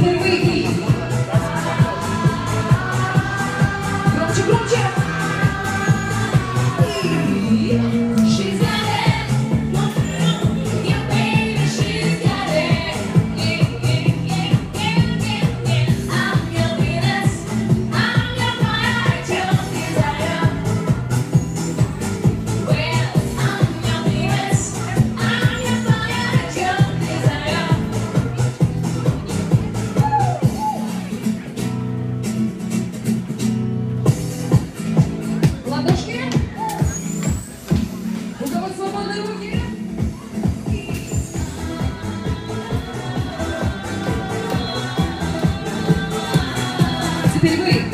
Теперь выйди. Громче, громче. Теперь вы.